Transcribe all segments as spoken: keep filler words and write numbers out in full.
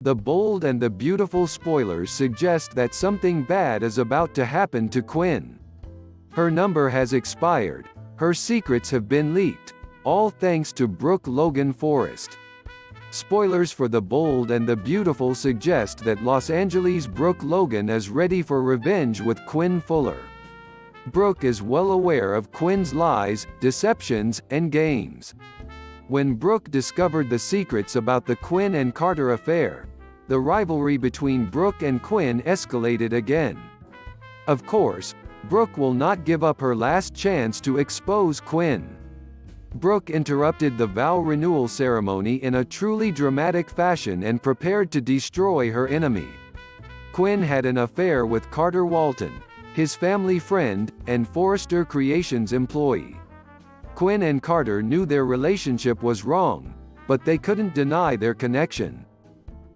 The Bold and the Beautiful spoilers suggest that something bad is about to happen to Quinn. Her number has expired. Her secrets have been leaked. All thanks to Brooke Logan Forrest. Spoilers for The Bold and the Beautiful suggest that Los Angeles' Brooke Logan is ready for revenge with Quinn Fuller. Brooke is well aware of Quinn's lies, deceptions, and games. When Brooke discovered the secrets about the Quinn and Carter affair, the rivalry between Brooke and Quinn escalated again. Of course, Brooke will not give up her last chance to expose Quinn. Brooke interrupted the vow renewal ceremony in a truly dramatic fashion and prepared to destroy her enemy. Quinn had an affair with Carter Walton, his family friend, and Forrester Creations employee. Quinn and Carter knew their relationship was wrong, but they couldn't deny their connection.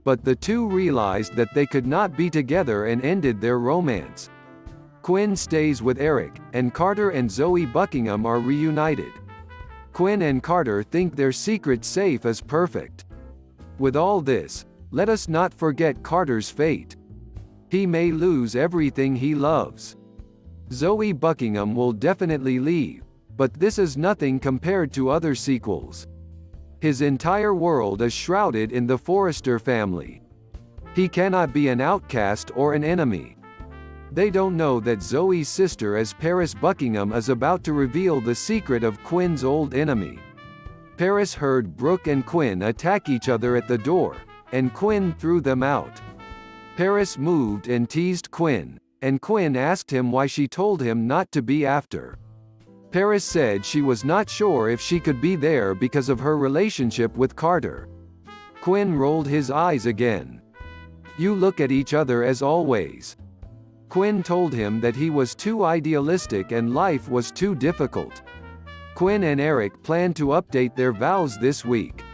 But the two realized that they could not be together and ended their romance. Quinn stays with Eric, and Carter and Zoe Buckingham are reunited. Quinn and Carter think their secret safe is perfect. With all this, let us not forget Carter's fate. He may lose everything he loves. Zoe Buckingham will definitely leave, but this is nothing compared to other sequels. His entire world is shrouded in the Forrester family. He cannot be an outcast or an enemy. They don't know that Zoe's sister as Paris Buckingham is about to reveal the secret of Quinn's old enemy. Paris heard Brooke and Quinn attack each other at the door, and Quinn threw them out. Paris moved and teased Quinn, and Quinn asked him why she told him not to be after. Paris said she was not sure if she could be there because of her relationship with Carter. Quinn rolled his eyes again. You look at each other as always. Quinn told him that he was too idealistic and life was too difficult. Quinn and Eric plan to update their vows this week.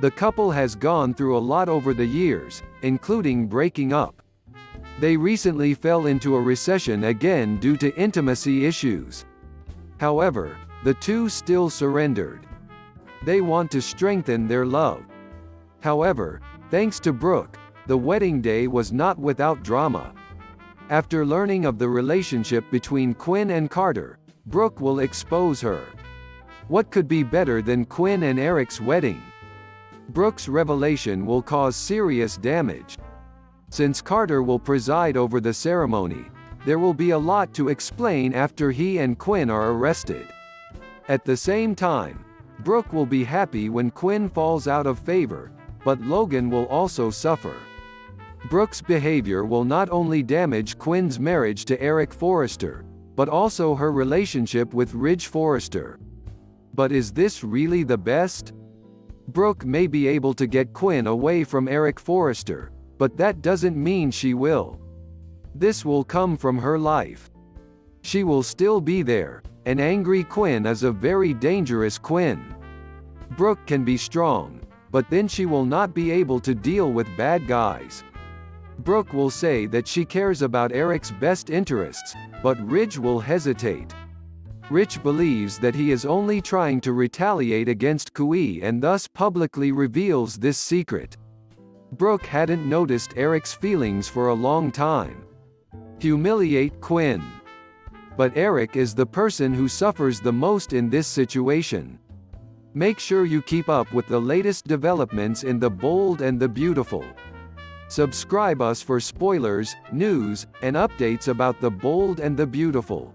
The couple has gone through a lot over the years, including breaking up. They recently fell into a recession again due to intimacy issues. However, the two still surrendered. They want to strengthen their love. However, thanks to Brooke, the wedding day was not without drama. After learning of the relationship between Quinn and Carter, Brooke will expose her. What could be better than Quinn and Eric's wedding? Brooke's revelation will cause serious damage. Since Carter will preside over the ceremony, there will be a lot to explain after he and Quinn are arrested. At the same time, Brooke will be happy when Quinn falls out of favor, but Logan will also suffer. Brooke's behavior will not only damage Quinn's marriage to Eric Forrester, but also her relationship with Ridge Forrester. But is this really the best? Brooke may be able to get Quinn away from Eric Forrester, but that doesn't mean she will. This will come from her life. She will still be there. An angry Quinn is a very dangerous Quinn. Brooke can be strong, but then she will not be able to deal with bad guys. Brooke will say that she cares about Eric's best interests, but Ridge will hesitate. Ridge believes that he is only trying to retaliate against Quinn and thus publicly reveals this secret. Brooke hadn't noticed Eric's feelings for a long time. Humiliate Quinn. But Eric is the person who suffers the most in this situation. Make sure you keep up with the latest developments in The Bold and the Beautiful. Subscribe us for spoilers, news, and updates about The Bold and the Beautiful.